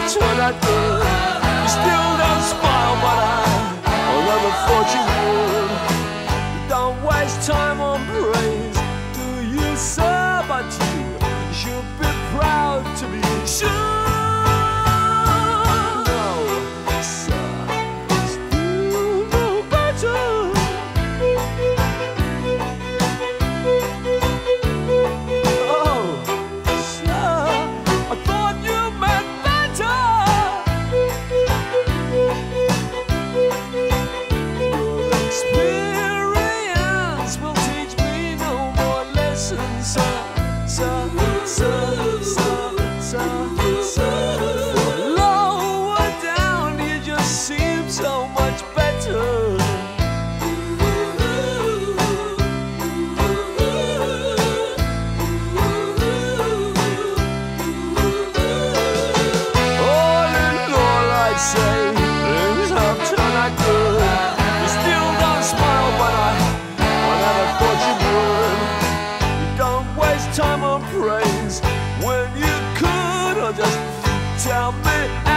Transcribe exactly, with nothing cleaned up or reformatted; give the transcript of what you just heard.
Turn out good. You still don't spoil what I all ever thought you would. You don't waste time on praise. Do you, sir? But you should be proud to be sure. No, sir, still no better. Oh, sir, I thought you meant. Experience will teach me no more lessons, sir, sir, sir, sir, sir, sir. Lower down, you just seem so much better. All in all, I say things have turned out good. You still don't smile, but I, I never thought you would. You don't waste time on praise when you could, or just tell me.